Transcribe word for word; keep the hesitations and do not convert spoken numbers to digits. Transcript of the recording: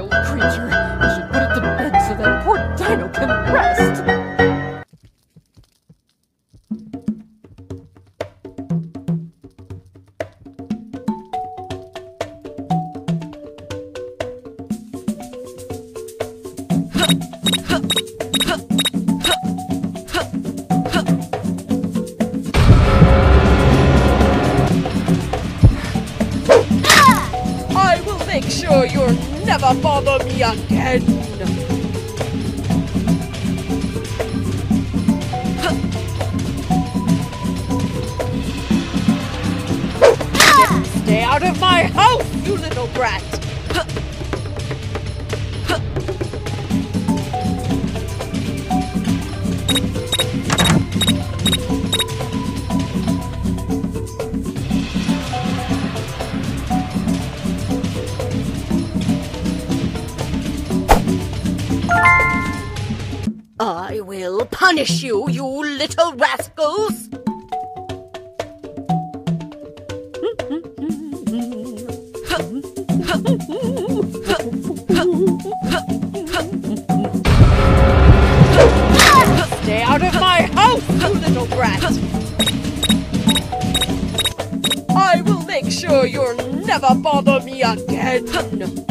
wild creature. I should put it to bed so that poor Dino can rest. Make sure you'll never bother me again! Ah! Stay out of my house, you little brat! I will punish you, you little rascals! Stay out of my house, you little brat! I will make sure you'll never bother me again!